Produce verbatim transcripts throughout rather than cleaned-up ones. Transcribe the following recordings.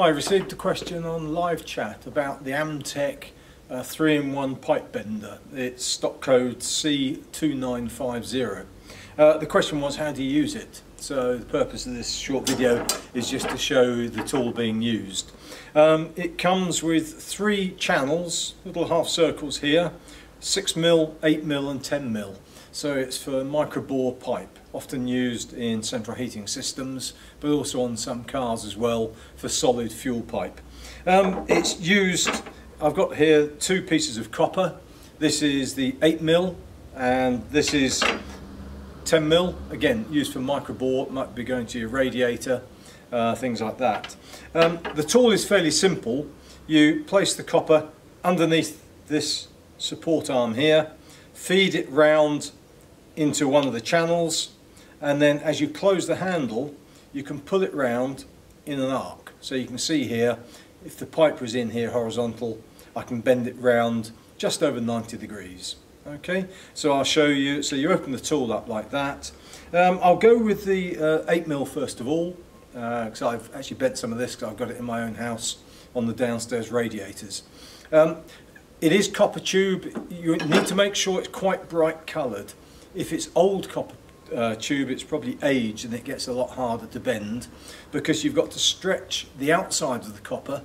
I received a question on live chat about the Amtech uh, three in one pipe bender. It's stock code C two nine five zero. Uh, the question was, how do you use it? So the purpose of this short video is just to show the tool being used. Um, it comes with three channels, little half circles here, six mil, eight mil and ten mil. So it's for microbore pipe, often used in central heating systems, but also on some cars as well for solid fuel pipe. Um, it's used, I've got here two pieces of copper. This is the eight mil and this is ten mil, again used for microbore, might be going to your radiator, uh, things like that. Um, the tool is fairly simple. You place the copper underneath this support arm here, feed it round into one of the channels, and then as you close the handle you can pull it round in an arc. So you can see here, if the pipe was in here horizontal, I can bend it round just over ninety degrees. Okay, so I'll show you. So you open the tool up like that. um, I'll go with the uh, eight mil first of all, because uh, I've actually bent some of this because I've got it in my own house on the downstairs radiators. um, It is copper tube. You need to make sure it's quite bright coloured. If it's old copper uh, tube, it's probably aged and it gets a lot harder to bend, because you've got to stretch the outside of the copper,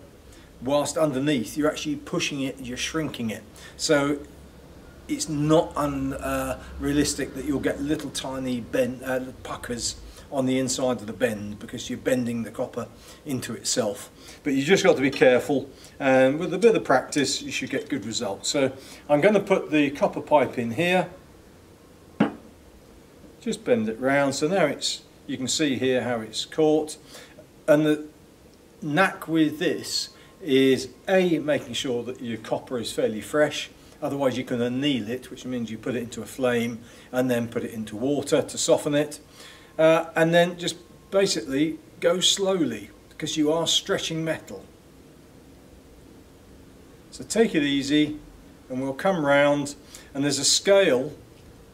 whilst underneath you're actually pushing it and you're shrinking it. So it's not unrealistic uh, that you'll get little tiny bend, uh, puckers on the inside of the bend, because you're bending the copper into itself. But you just got to be careful, and with a bit of practice you should get good results. So I'm going to put the copper pipe in here, just bend it round. So now it's, you can see here how it's caught, and the knack with this is A, making sure that your copper is fairly fresh. Otherwise you can anneal it, which means you put it into a flame and then put it into water to soften it. Uh, and then just basically go slowly, because you are stretching metal. So take it easy, and we'll come round, and there's a scale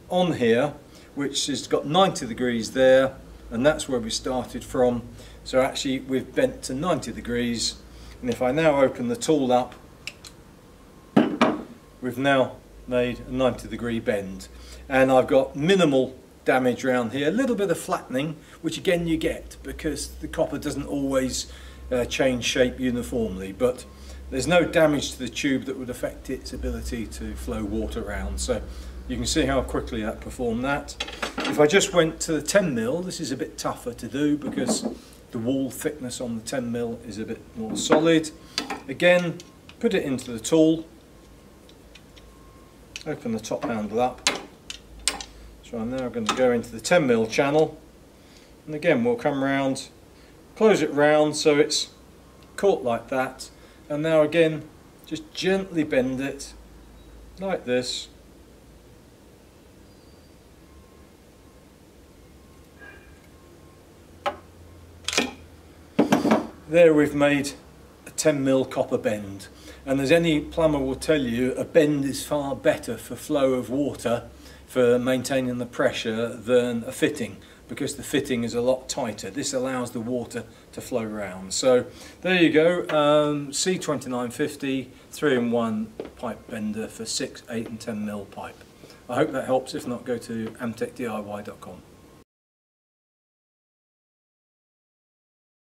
on here which has got ninety degrees there, and that's where we started from. So actually we've bent to ninety degrees, and if I now open the tool up, we've now made a ninety degree bend, and I've got minimal damage around here, a little bit of flattening, which again you get because the copper doesn't always uh, change shape uniformly, but there's no damage to the tube that would affect its ability to flow water around. So you can see how quickly that performed that. If I just went to the ten mil, this is a bit tougher to do because the wall thickness on the ten mil is a bit more solid. Again, put it into the tool, open the top handle up. So I'm now going to go into the ten mil channel, and again we'll come round, close it round so it's caught like that, and now again just gently bend it like this. There we've made a ten mil copper bend, and as any plumber will tell you, a bend is far better for flow of water, for maintaining the pressure, than a fitting, because the fitting is a lot tighter. This allows the water to flow around. So there you go, um, C twenty-nine fifty three in one pipe bender for six, eight and ten mil pipe. I hope that helps. If not, go to amtech D I Y dot com.